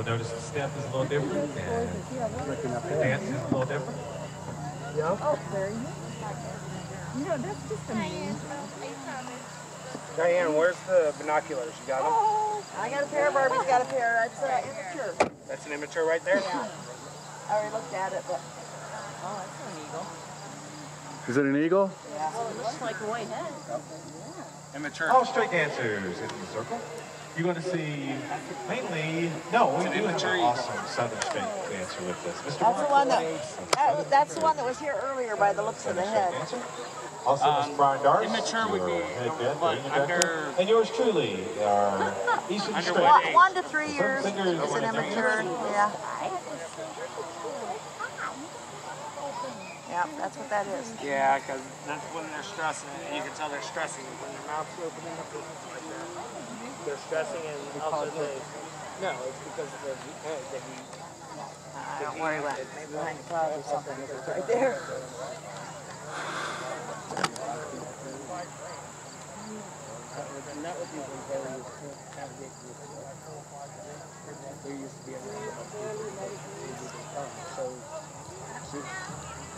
You'll notice the step is a little different. The dance is a little different. Yeah. Oh, there you go. You know, that's just amazing. Diane, where's the binoculars? You got them? Oh, I got a pair. Barbie's got a pair. That's immature. That's an immature right there? Yeah. I already looked at it, but... Oh, that's an eagle. Is it an eagle? Yeah. Well, it looks like a white head. Yeah. Immature. All straight dancers in the circle. You're going to see mainly, no, we do have an awesome Southern State dancer with this. Mr. That's the one that was here earlier by the looks of the head. Also, Mr. Brian Darcy. Immature would be under... And yours truly are Eastern State. 1 to 3 years is an immature, yeah. Yeah, that's what that is. Yeah, because that's when they're stressing. You can tell they're stressing when their mouth's opening up. They're stressing and also they... No, it's because of the head that he... I don't worry about it. Maybe behind the cloud or something. It's right there. And that would be when they used to navigate through the world. There used to be a lot of people. So...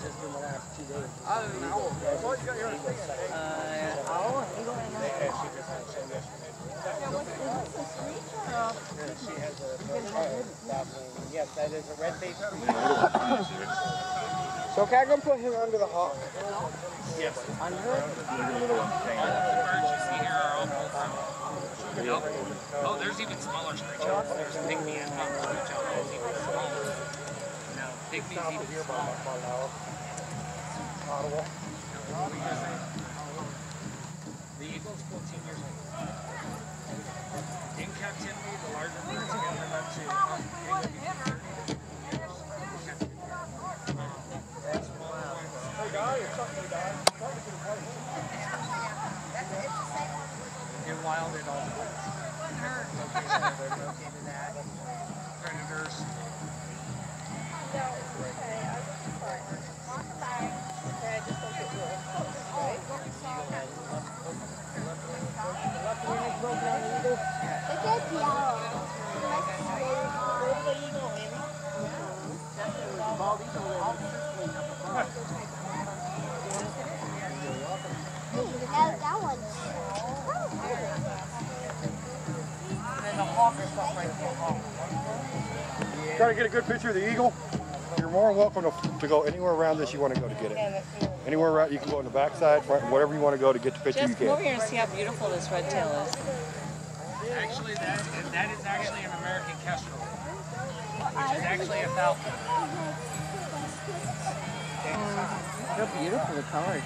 Just in the last 2 days. I don't know. She has a... Yes, that is a red face. So can I go put him under the hawk? Yes. Under the birds you see here are opals. Yep. Oh, there's even smaller screech owls. There's pygmy and screech owls even smaller. No, pygmy's even smaller. The eagle's 14 years old. In captivity, the larger birds can live up to 30 years old. That's one. Hey, guy, you're talking to guys. They're wild at all times. They're located at predators. No, okay. Trying to get a good picture of the eagle. You're more than welcome to go anywhere around this you want to go to get it. Anywhere around, you can go on the backside, front, whatever you want to go to get the picture. Just come over here and see how beautiful this red tail is. Actually, that is actually an American kestrel, which is actually a falcon. How beautiful the colors.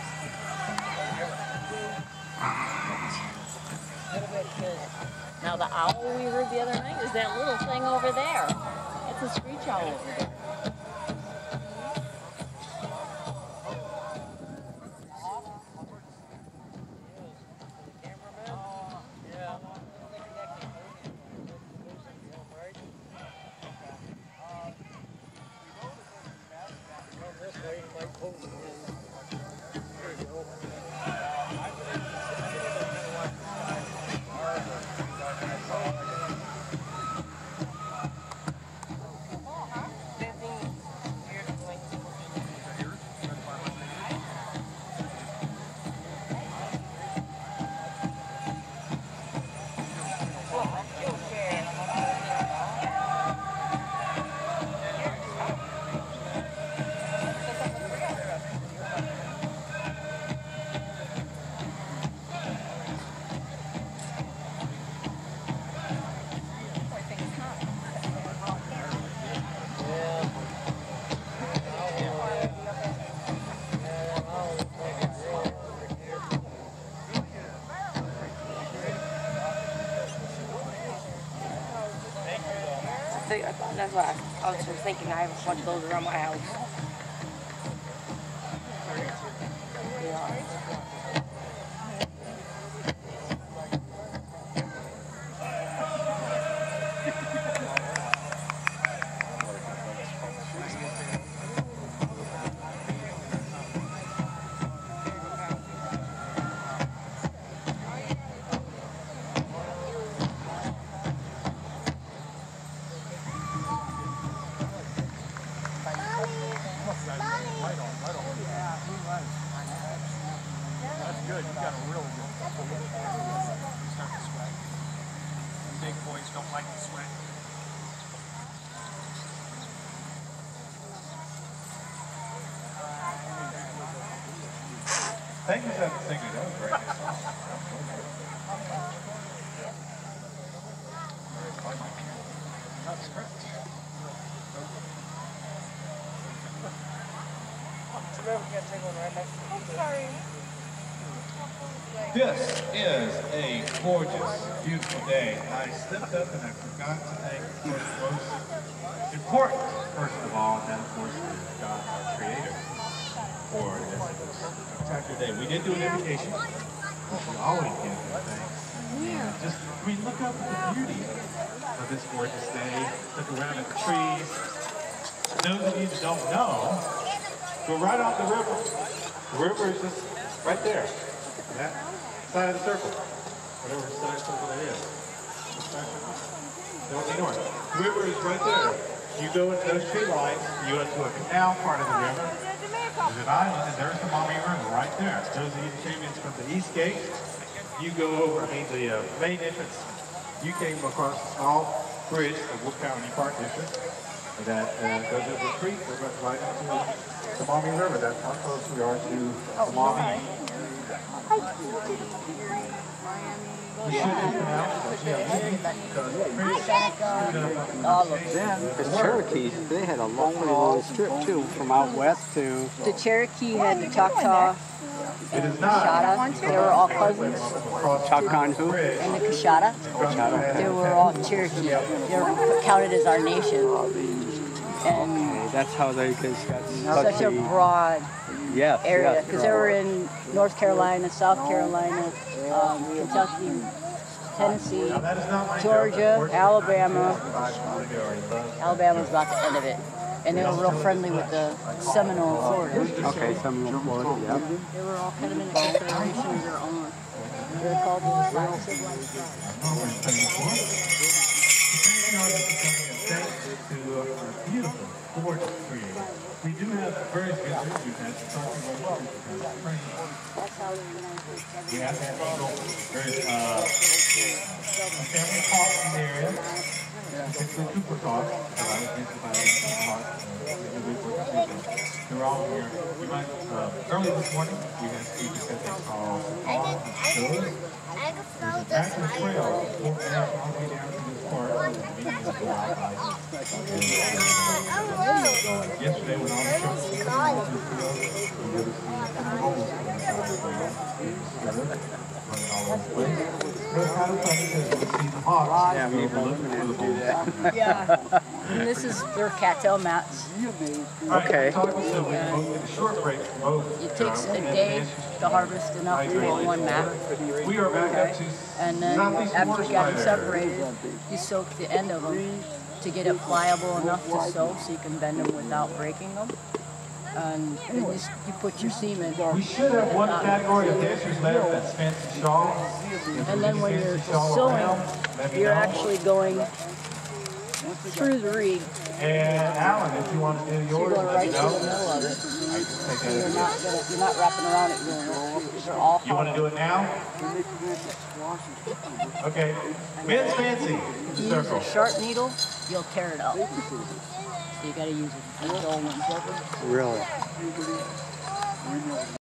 Now the owl we heard the other night was that little thing over there. It's a screech owl over there. That's what I was just thinking. I have a bunch of those around my house. Thank you, Senator Sigley. That was great. This is a gorgeous, beautiful day. I slipped up and I forgot to thank the most important, first of all, and that of course is God, our Creator, for this spectacular day. We did do an invitation, but we always give them thanks. And just, I mean, look up at the beauty of this gorgeous day. Look around at the trees. Those of you that don't know, go right off the river. The river is just right there. That side of the circle. Whatever side circle that is. Don't ignore it. The river is right there. You go into those tree lines, you go into a canal part of the river. There's an island, and there's the Maumee River right there. Those of you that came in from the east gate, you go over, I mean the main entrance. You came across a small bridge, the Wood County Park District, that goes over the creek, right into the Maumee River. That's how close we are to the Maumee. The Cherokees, they had a long trip too, from out west to... The Cherokee had the Choctaw and the Cushada. They were all cousins. Choctaw and who? And the Cushada. They were all Cherokee. They were counted as our nation. And that's how they got such a broad... Yes, area, because they were in North Carolina, South Carolina, Kentucky, Tennessee, Georgia, Alabama. Alabama's about the end of it. And they were real friendly with the Seminole, Florida. Okay, Seminole, Florida, yeah. They were all kind of in a confederation of their own. They were called the Black Siblings. Thank you to a beautiful, gorgeous creator. We do have various visitors. We've had some we have had various family talks in the area. It's a super talk. They're all here. We might, early this morning, we had speakers that they call yesterday when all the shows were going. Yeah. And this is their cattail mats. Okay. It takes a day to harvest enough to make one mat. Okay. And then after you got them separated, you soak the end of them to get it pliable enough to sew so you can bend them without breaking them. And you put your semen. We should have one category of dancers left that's fancy shawls. And then when you're sewing, you're actually going through the reed. And Alan, if you want to do yours, let me know. You're not wrapping around it. You want to do it now? Okay. Men's fancy. You use a sharp needle, you'll tear it up. So you got to use a big old one. Really?